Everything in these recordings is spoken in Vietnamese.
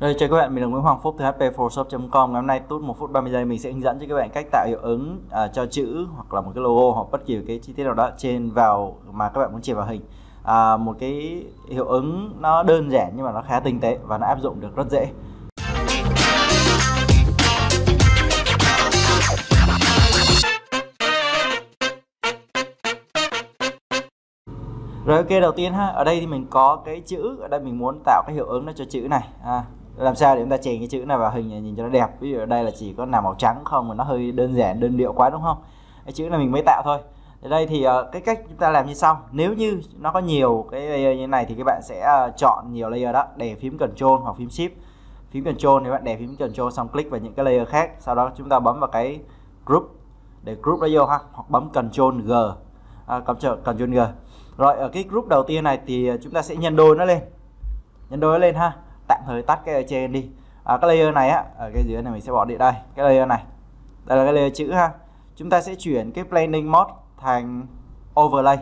Đây, chào các bạn, mình là Nguyễn Hoàng Phúc từ HP Photoshop.com. Ngày hôm nay tút 1 phút 30 giây mình sẽ hướng dẫn cho các bạn cách tạo hiệu ứng cho chữ hoặc là một cái logo hoặc bất kỳ cái chi tiết nào đó trên vào mà các bạn muốn chìa vào hình. Một cái hiệu ứng nó đơn giản nhưng mà nó khá tinh tế và nó áp dụng được rất dễ. Rồi, ok, đầu tiên ha, ở đây thì mình có cái chữ, ở đây mình muốn tạo cái hiệu ứng nó cho chữ này. Làm sao để chúng ta chèn cái chữ này vào hình nhìn cho nó đẹp. Ví dụ ở đây là chỉ có làm màu trắng không mà nó hơi đơn giản, đơn điệu quá đúng không? Cái chữ này mình mới tạo thôi. Ở đây thì cái cách chúng ta làm như sau. Nếu như nó có nhiều cái layer như thế này thì các bạn sẽ chọn nhiều layer đó, đè phím Ctrl hoặc phím Shift. Phím Ctrl thì bạn đè phím Ctrl xong click vào những cái layer khác, sau đó chúng ta bấm vào cái group để group nó vô ha, hoặc bấm Ctrl G. Ctrl G. Rồi, ở cái group đầu tiên này thì chúng ta sẽ nhân đôi nó lên ha. Tạm thời tắt cái trên đi. Cái layer này á, ở cái dưới này mình sẽ bỏ đi đây. Cái layer này, đây là cái layer chữ ha. Chúng ta sẽ chuyển cái blending mode thành overlay.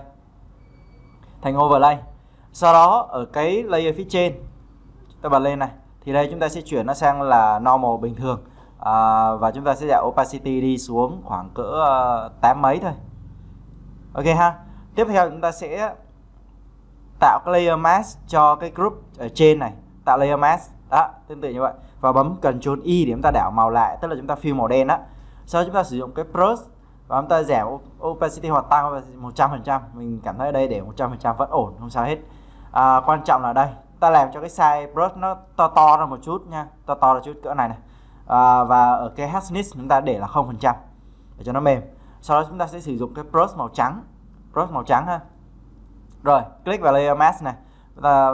Sau đó ở cái layer phía trên chúng ta bật lên này, thì đây chúng ta sẽ chuyển nó sang là normal bình thường. Và chúng ta sẽ giảm opacity đi xuống khoảng cỡ 8 mấy thôi. Ok ha. Tiếp theo chúng ta sẽ tạo cái layer mask cho cái group ở trên này, tạo layer mask đó, tương tự như vậy, và bấm Ctrl Y để chúng ta đảo màu lại, tức là chúng ta fill màu đen đó. Sau đó chúng ta sử dụng cái brush và chúng ta giảm opacity hoặc tăng opacity 100%. Mình cảm thấy ở đây để 100% vẫn ổn, không sao hết. Quan trọng là đây, ta làm cho cái size brush nó to ra một chút nha, to ra chút cỡ này này. Và ở cái hardness chúng ta để là 0% để cho nó mềm. Sau đó chúng ta sẽ sử dụng cái brush màu trắng. Ha. Rồi, click vào layer mask này. Chúng ta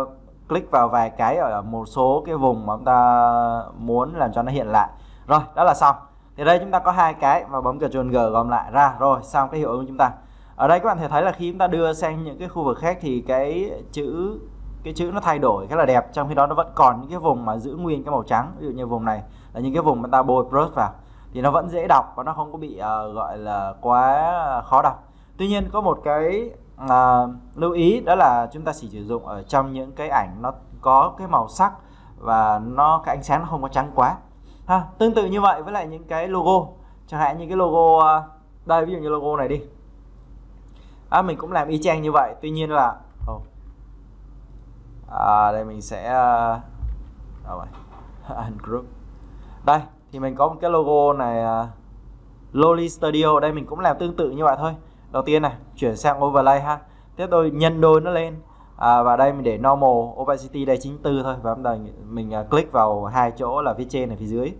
click vào vài cái ở một số cái vùng mà chúng ta muốn làm cho nó hiện lại. Rồi, đó là xong. Thì đây chúng ta có hai cái và bấm Ctrl G gom lại ra. Rồi, xong cái hiệu ứng của chúng ta. Ở đây các bạn thể thấy là khi chúng ta đưa sang những cái khu vực khác thì cái chữ nó thay đổi khá là đẹp, trong khi đó nó vẫn còn những cái vùng mà giữ nguyên cái màu trắng. Ví dụ như vùng này là những cái vùng mà ta bôi brush vào thì nó vẫn dễ đọc và nó không có bị gọi là quá khó đọc. Tuy nhiên có một cái lưu ý, đó là chúng ta chỉ sử dụng ở trong những cái ảnh nó có cái màu sắc và cái ánh sáng nó không có trắng quá ha. Tương tự như vậy với lại những cái logo, chẳng hạn như cái logo đây, ví dụ như logo này đi, mình cũng làm y chang như vậy. Tuy nhiên là đây mình sẽ ungroup. Đây thì mình có một cái logo này, Loli Studio, đây mình cũng làm tương tự như vậy thôi. Đầu tiên này, chuyển sang overlay ha. Tiếp đôi nhân đôi nó lên. Và đây mình để normal opacity đây 94 thôi, và mình click vào hai chỗ là phía trên này, phía dưới.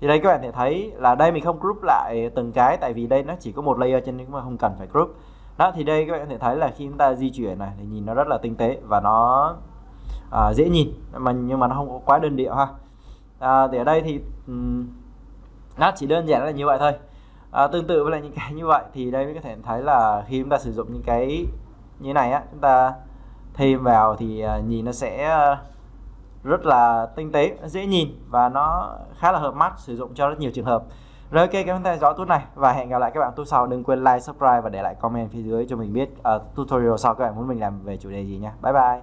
Thì đây các bạn thể thấy là đây mình không group lại từng cái, tại vì đây nó chỉ có một layer cho nên mà không cần phải group. Đó, thì đây các bạn thể thấy là khi chúng ta di chuyển này thì nhìn nó rất là tinh tế và nó dễ nhìn mà, nhưng mà nó không có quá đơn điệu ha. Thì ở đây thì nó chỉ đơn giản là như vậy thôi. Tương tự với lại những cái như vậy thì đây mới có thể thấy là khi chúng ta sử dụng những cái như thế này á, chúng ta thêm vào thì nhìn nó sẽ rất là tinh tế, dễ nhìn và nó khá là hợp mắt, sử dụng cho rất nhiều trường hợp. Rồi, ok, các bạn theo dõi tút này và hẹn gặp lại các bạn tút sau. Đừng quên like, subscribe và để lại comment phía dưới cho mình biết tutorial sau các bạn muốn mình làm về chủ đề gì nha. Bye bye.